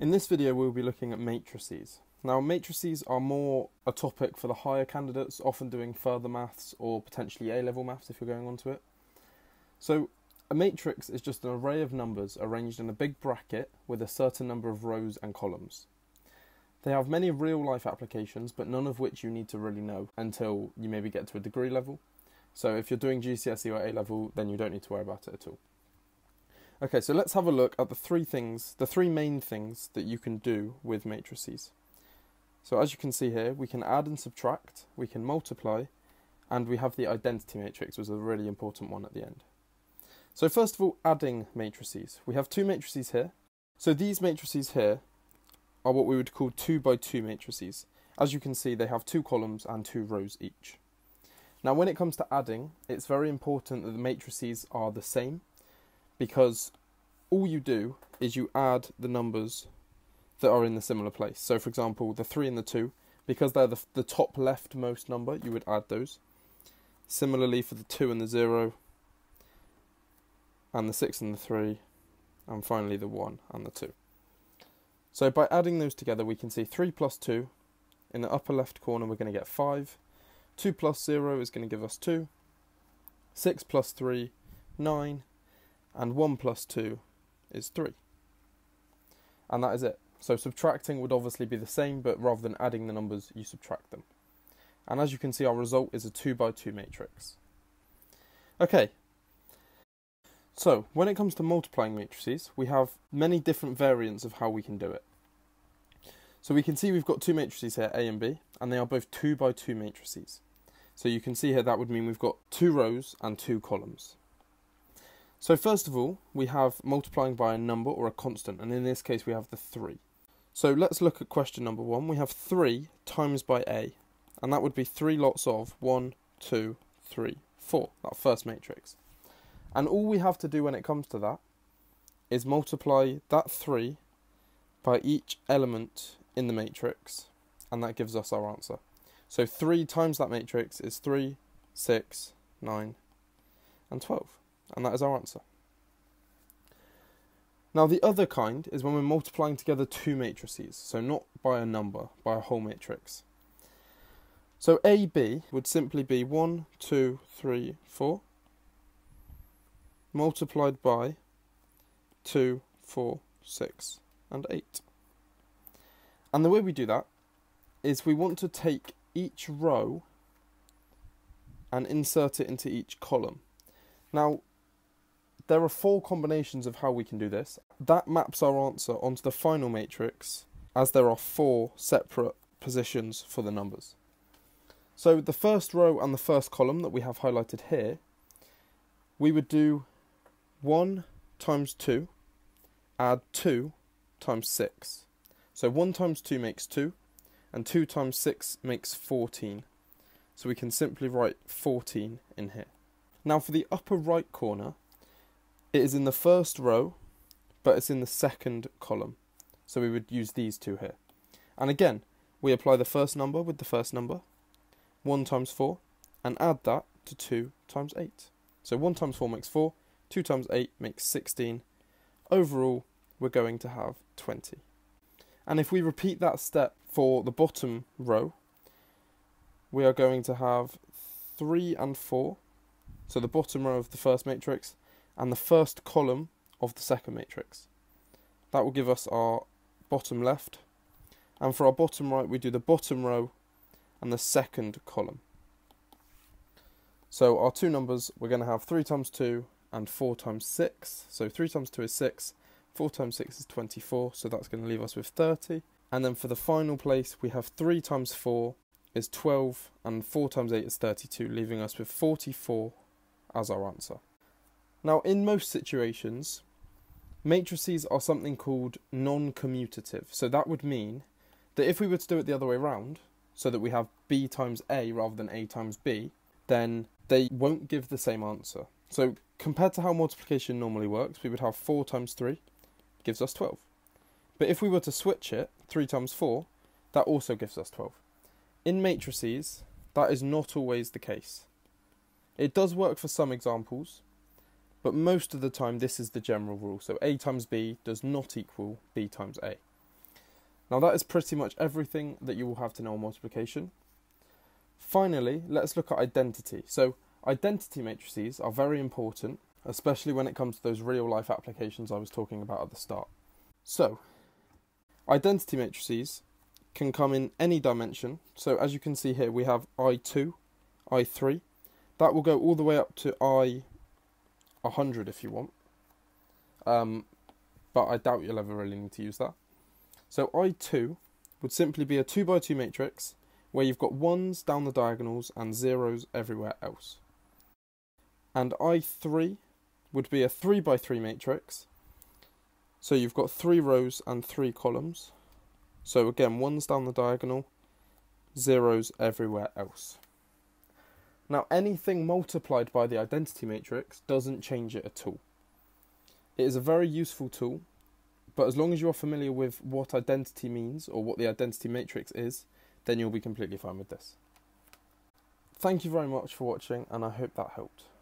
In this video, we'll be looking at matrices. Now, matrices are more a topic for the higher candidates, often doing further maths or potentially A-level maths if you're going on to it. So a matrix is just an array of numbers arranged in a big bracket with a certain number of rows and columns. They have many real-life applications, but none of which you need to really know until you maybe get to a degree level. So if you're doing GCSE or A-level, then you don't need to worry about it at all. Okay, so let's have a look at the three main things that you can do with matrices. So as you can see here, we can add and subtract, we can multiply, and we have the identity matrix, which is a really important one at the end. So first of all, adding matrices. We have two matrices here. So these matrices here are what we would call 2 by 2 matrices. As you can see, they have 2 columns and 2 rows each. Now, when it comes to adding, it's very important that the matrices are the same, because all you do is you add the numbers that are in the similar place. So for example, the 3 and the 2, because they're the top leftmost number, you would add those. Similarly for the 2 and the 0, and the 6 and the 3, and finally the 1 and the 2. So by adding those together, we can see 3 plus 2, in the upper left corner we're going to get 5, 2 plus 0 is going to give us 2, 6 plus 3, 9, and 1 plus 2 is 3. And that is it. So subtracting would obviously be the same, but rather than adding the numbers, you subtract them. And as you can see, our result is a 2 by 2 matrix. Okay. So when it comes to multiplying matrices, we have many different variants of how we can do it. So we can see we've got two matrices here, A and B, and they are both 2 by 2 matrices. So you can see here that would mean we've got 2 rows and 2 columns. So first of all, we have multiplying by a number or a constant, and in this case we have the 3. So let's look at question number 1. We have 3 times by A, and that would be 3 lots of 1, 2, 3, 4, that first matrix. And all we have to do when it comes to that is multiply that 3 by each element in the matrix, and that gives us our answer. So 3 times that matrix is 3, 6, 9, and 12. And that is our answer. Now the other kind is when we're multiplying together 2 matrices, so not by a number, by a whole matrix. So AB would simply be 1, 2, 3, 4, multiplied by 2, 4, 6, and 8. And the way we do that is we want to take each row and insert it into each column. Now, there are 4 combinations of how we can do this. That maps our answer onto the final matrix, as there are 4 separate positions for the numbers. So the first row and the first column that we have highlighted here, we would do 1 times 2, add 2 times 6. So 1 times 2 makes 2, and 2 times 6 makes 14. So we can simply write 14 in here. Now for the upper right corner, it is in the first row, but it's in the second column. So we would use these 2 here. And again, we apply the first number with the first number, 1 times 4, and add that to 2 times 8. So 1 times 4 makes 4, 2 times 8 makes 16. Overall, we're going to have 20. And if we repeat that step for the bottom row, we are going to have 3 and 4, so the bottom row of the first matrix, and the first column of the second matrix. That will give us our bottom left, and for our bottom right we do the bottom row and the second column. So our 2 numbers, we're going to have 3 times 2 and 4 times 6, so 3 times 2 is 6, 4 times 6 is 24, so that's going to leave us with 30, and then for the final place we have 3 times 4 is 12, and 4 times 8 is 32, leaving us with 44 as our answer. Now, in most situations, matrices are something called non-commutative. So that would mean that if we were to do it the other way around, so that we have B times A rather than A times B, then they won't give the same answer. So compared to how multiplication normally works, we would have 4 times 3 gives us 12. But if we were to switch it, 3 times 4, that also gives us 12. In matrices, that is not always the case. It does work for some examples, but most of the time this is the general rule. So A times B does not equal B times A. Now that is pretty much everything that you will have to know on multiplication. Finally, let's look at identity. So identity matrices are very important, especially when it comes to those real life applications I was talking about at the start. So identity matrices can come in any dimension. So as you can see here, we have I2, I3. That will go all the way up to I100 if you want. But I doubt you'll ever really need to use that. So I2 would simply be a 2x2 matrix where you've got 1s down the diagonals and 0s everywhere else. And I3 would be a 3x3 matrix. So you've got 3 rows and 3 columns. So again, 1s down the diagonal, 0s everywhere else. Now anything multiplied by the identity matrix doesn't change it at all. It is a very useful tool, but as long as you are familiar with what identity means or what the identity matrix is, then you'll be completely fine with this. Thank you very much for watching, and I hope that helped.